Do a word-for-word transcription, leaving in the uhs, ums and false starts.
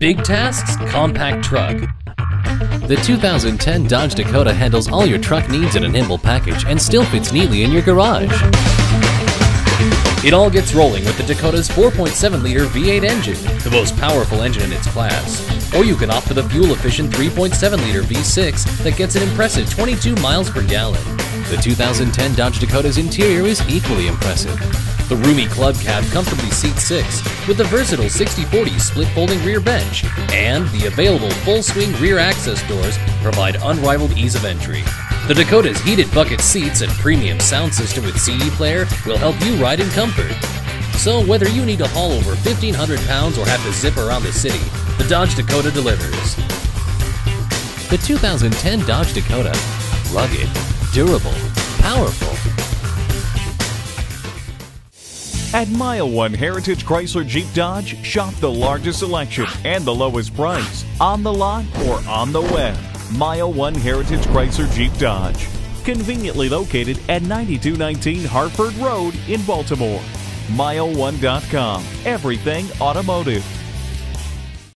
Big tasks, compact truck. The two thousand ten Dodge Dakota handles all your truck needs in a nimble package and still fits neatly in your garage. It all gets rolling with the Dakota's four point seven liter V eight engine, the most powerful engine in its class. Or you can opt for the fuel-efficient three point seven liter V six that gets an impressive twenty-two miles per gallon. The two thousand ten Dodge Dakota's interior is equally impressive. The roomy club cab comfortably seats six, with the versatile sixty forty split folding rear bench, and the available full swing rear access doors provide unrivaled ease of entry. The Dakota's heated bucket seats and premium sound system with C D player will help you ride in comfort. So whether you need to haul over fifteen hundred pounds or have to zip around the city, the Dodge Dakota delivers. The two thousand ten Dodge Dakota, rugged, durable, powerful. At MileOne Heritage Chrysler Jeep Dodge, shop the largest selection and the lowest price on the lot or on the web. MileOne Heritage Chrysler Jeep Dodge, conveniently located at ninety-two nineteen Harford Road in Baltimore. MileOne dot com, everything automotive.